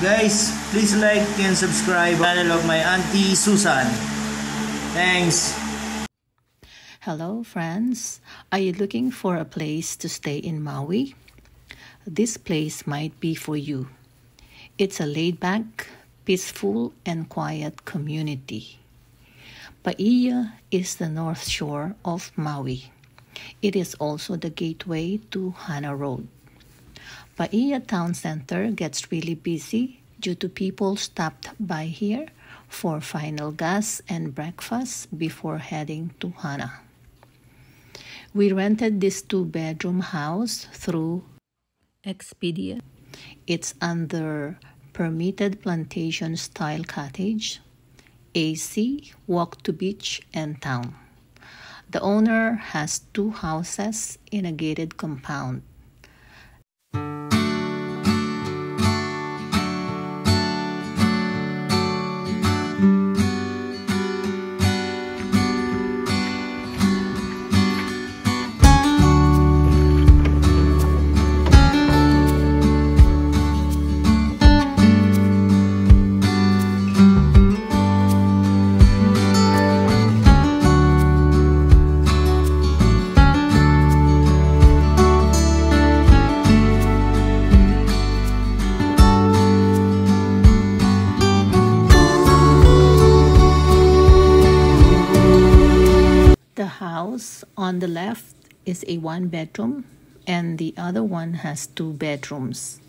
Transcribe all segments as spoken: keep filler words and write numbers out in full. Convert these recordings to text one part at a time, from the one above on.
Guys, please like and subscribe to the channel of my Auntie Susan. Thanks. Hello friends, are you looking for a place to stay in Maui? This place might be for you. It's a laid-back, peaceful and quiet community. Paia is the north shore of Maui. It is also the gateway to Hana Road. Paia Town Center gets really busy due to people stopped by here for final gas and breakfast before heading to Hana. We rented this two-bedroom house through Expedia. It's under permitted plantation-style cottage, A C, walk to beach and town. The owner has two houses in a gated compound. On the left is a one bedroom and the other one has two bedrooms.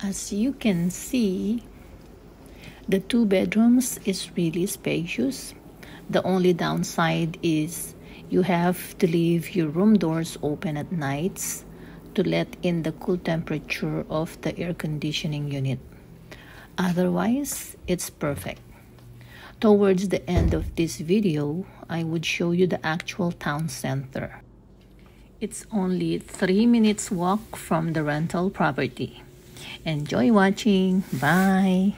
As you can see, the two bedrooms is really spacious. The only downside is you have to leave your room doors open at nights to let in the cool temperature of the air conditioning unit. Otherwise, it's perfect. Towards the end of this video, I would show you the actual town center. It's only three minutes walk from the rental property. Enjoy watching. Bye.